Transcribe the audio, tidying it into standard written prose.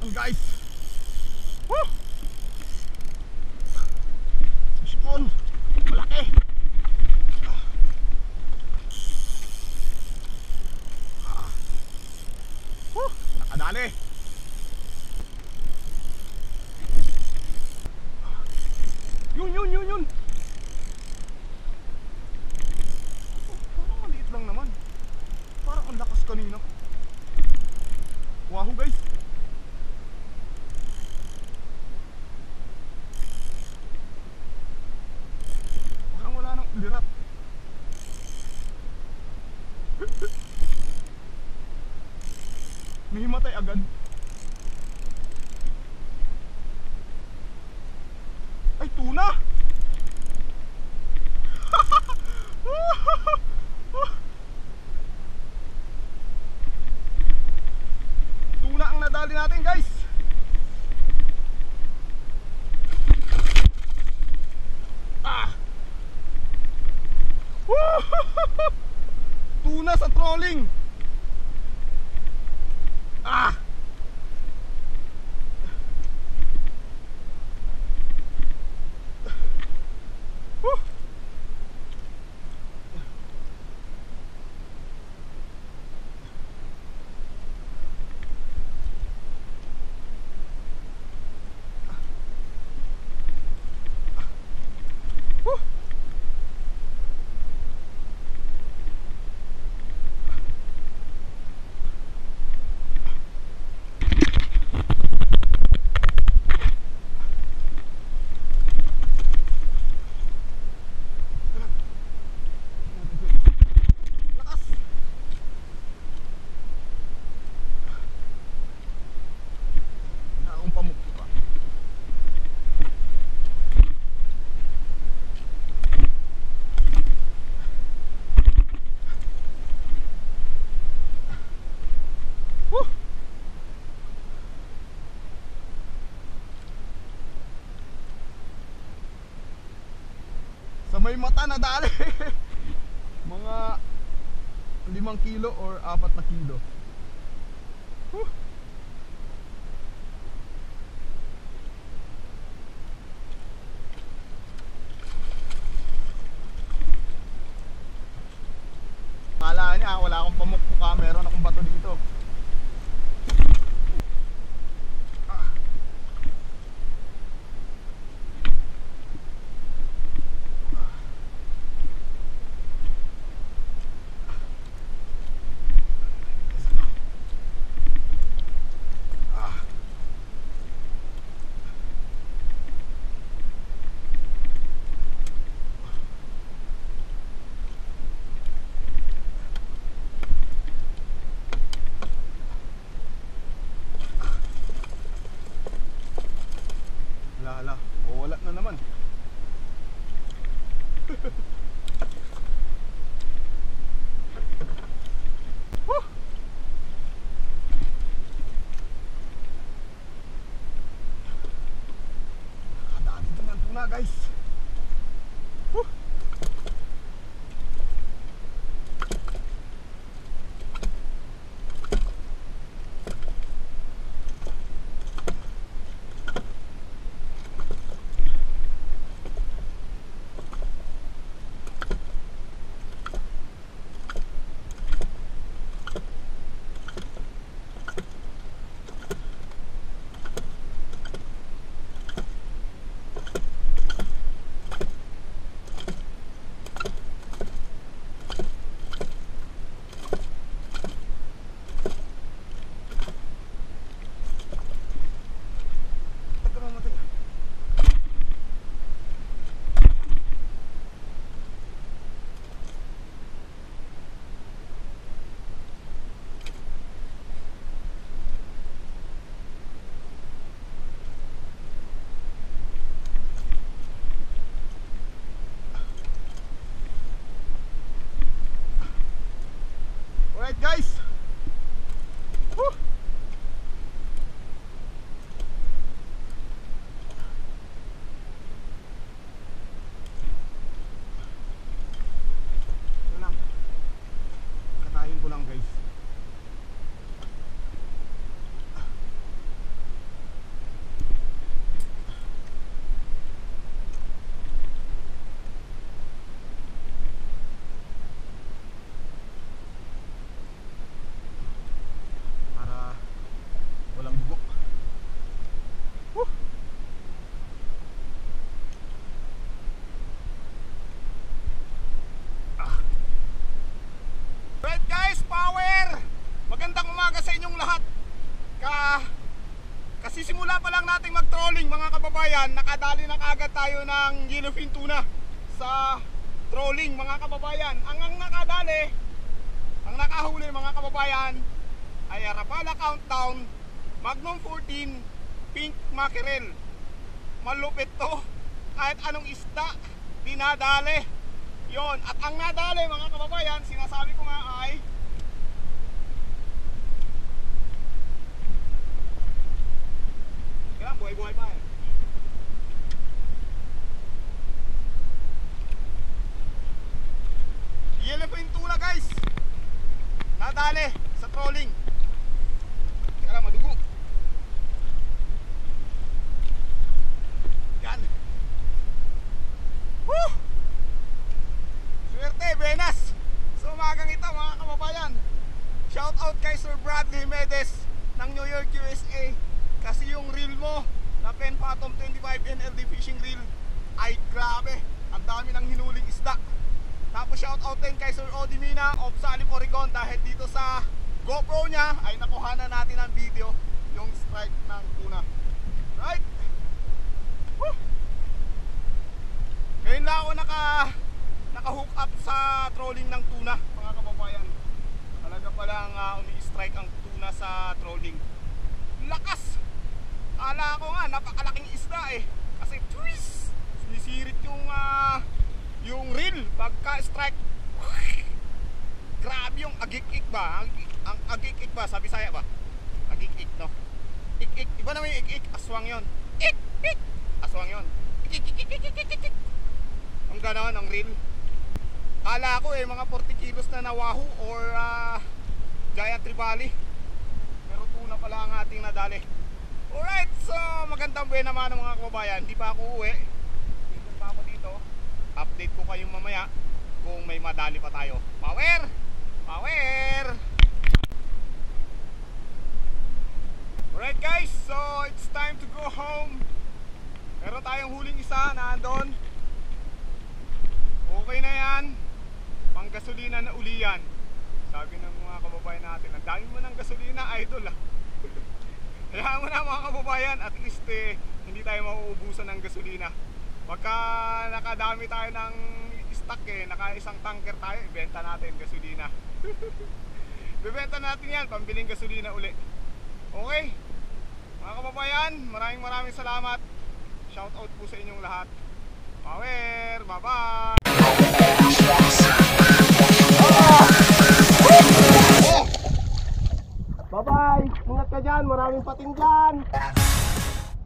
Mountain, guys. Woo! Spoon, malaki. Woo! Nakadali. Yun, yun, yun, yun. Parang maliit lang naman. Parang ang lakas kanina. Wahoo, guys. Parang wala nang ulirap. Nahimatay agad. Ay, tuna! Tuna ang nadali natin, guys! Ah! Tuna sa trolling! Ah! May mata na dali. Mga 5 kilo or 4 na kilo. Whew. Akala niya wala akong pamukpuka, meron akong bato dito. Guys, woo. Guys, woo. Katayin ko lang, guys. pa lang nating mag-trolling mga kababayan, nakadali na kaagad tayo ng yellowfin tuna sa trolling mga kababayan. Ang nakadali, ang nakahuli mga kababayan ay Rapala Countdown Magnum 14 Pink Mackerel. Malupit to, kahit anong isda dinadali yon. At ang nadali mga kababayan, sinasabi ko nga ay buhay-buhay pa eh. Yellowfin tuna guys, nadali sa trolling. Teka lang, madugo. Yan. Woo! Swerte, Benas. So umagang ito mga kababayan, shout out kay Sir Bradley Mendes ng New York, USA. Kasi yung reel mo na Penn Fathom 25N LD fishing reel ay grabe, ang dami ng hinuling isda. Tapos shoutout din kay Sir Audie Mina of Salem, Oregon, dahil dito sa GoPro niya ay nakuha na natin ang video yung strike ng tuna. Right? Woo! Ngayon lang ako naka-hook up sa trolling ng tuna mga kababayan. Talaga palang umi-strike ang tuna sa trolling. Lakas! Akala ko nga napakalaking isda eh, kasi twist sinisirit yung reel pagka strike. Grabe yung agik-ik ba? Ang agik-ik ba? Sa Bisaya ba? Agik-ik no? Ik-ik, iba naman yung ik-ik, aswang yon. Ik-ik, aswang yon. Ik-ik-ik-ik-ik-ik-ik-ik. Ang ganoon ang reel. Akala ko eh mga 40 kilos na nawahu or giant tribali. Pero tuna pala ang ating nadali. Alright, so magandang buhay naman ng mga kababayan. Hindi pa ako uwi, dito pa ako dito. Update ko kayong mamaya kung may madali pa tayo. Power! Power! Alright guys, so it's time to go home. Meron tayong huling isa na andon. Okay na yan, panggasolina na uli yan. Sabi ng mga kababayan natin, ang dami mo ng gasolina, idol ah. Kaya mo na mga kababayan, at least hindi tayo mauubusan ng gasolina. Pagka nakadami tayo ng stock eh, naka isang tanker tayo, ibenta natin gasolina. Bibenta natin yan, pambiling gasolina uli. Okay, mga kababayan, maraming salamat. Shout out po sa inyong lahat. Power, bye bye! Bye bye! Ingat ka dyan, maraming pating dyan!